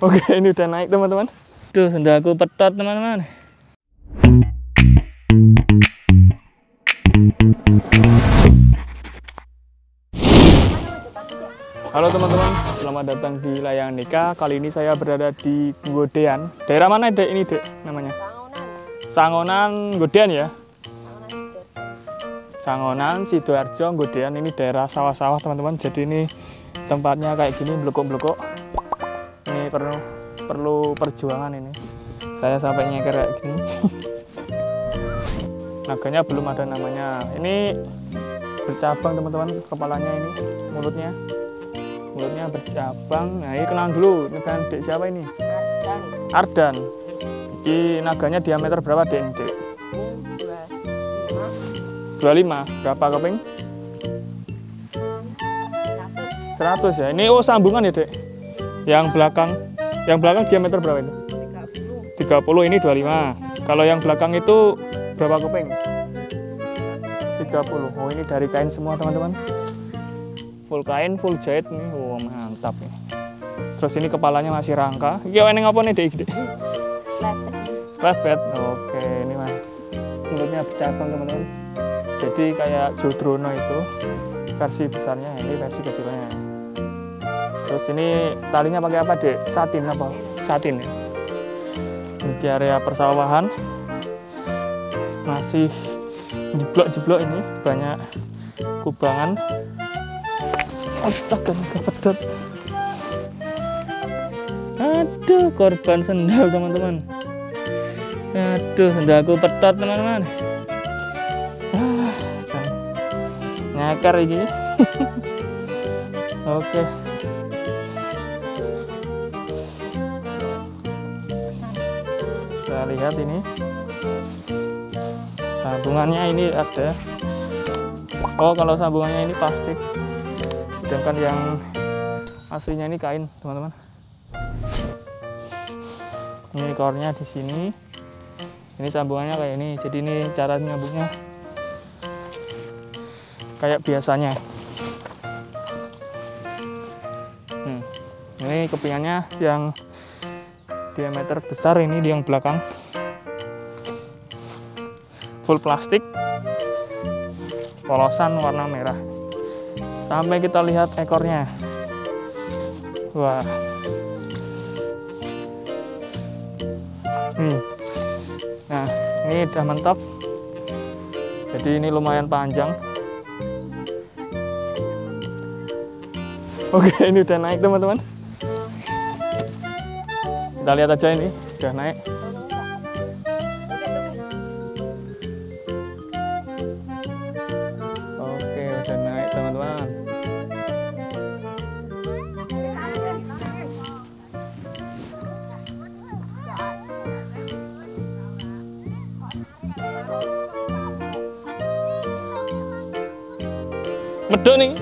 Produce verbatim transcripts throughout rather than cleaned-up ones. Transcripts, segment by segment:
Oke, ini udah naik teman-teman. Duh, sendalku petot teman-teman. Halo teman-teman, selamat datang di Layang Neka. Kali ini saya berada di Godean. Daerah mana dek ini dek namanya? Sangonan. Sangonan Godean ya? Sangonan, Sidoarjo, Godean. Ini daerah sawah-sawah teman-teman. Jadi ini tempatnya kayak gini, blekok-blekok. Ini perlu perlu perjuangan ini. Saya sampai nyeker kayak gini. Naganya belum ada namanya. Ini bercabang teman-teman, kepalanya ini, mulutnya. Mulutnya bercabang. Nah, ini kenalan dulu. Naga dek siapa ini? Ardan. Ardan. Ini naganya diameter berapa dek ini dek? dua puluh lima. Berapa keping? seratus ya. Ini oh sambungan ya dek. Yang belakang, yang belakang diameter berapa itu? tiga puluh. tiga puluh ini dua puluh lima. Kalau yang belakang itu berapa keping? tiga puluh. Oh ini dari kain semua teman-teman. Full kain, full jahit nih, wow mantap nih. Terus ini kepalanya masih rangka. Iki eneng apa nih dek? Flatbed. Oke, ini mas. Mulutnya bercabang teman-teman. Jadi kayak Jodrono itu versi besarnya, ini versi kecilnya. Terus ini talinya pakai apa dek? Satin apa? Satin ya. Ini di area persawahan masih jeblok-jeblok ini, banyak kubangan. Astaga, pedot. Aduh, korban sendal teman-teman. Aduh, sendalku pedot teman-teman. Ah, nyakar ini. Oke. Kita lihat ini sambungannya ini ada. Oh, kalau sambungannya ini plastik. Sedangkan yang aslinya ini kain, teman-teman. Ini kornya di sini. Ini sambungannya kayak ini. Jadi ini cara nyambungnya kayak biasanya. Hmm. Ini kepingannya yang diameter besar ini di yang belakang. Full plastik. Polosan warna merah. Sampai kita lihat ekornya. Wah. Hmm. Nah, ini udah mentok. Jadi ini lumayan panjang. Oke, ini udah naik teman-teman. Kita lihat aja ini, udah naik. Oke, udah naik teman-teman. Medok nih.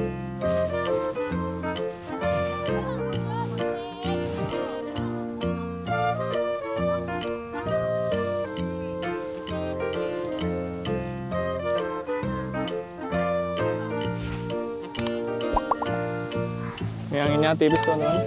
Yang ini tipis teman-teman.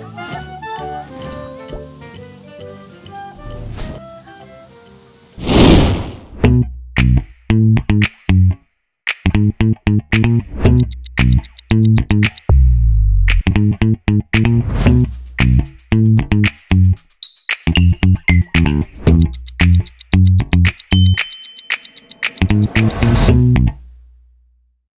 Thank you.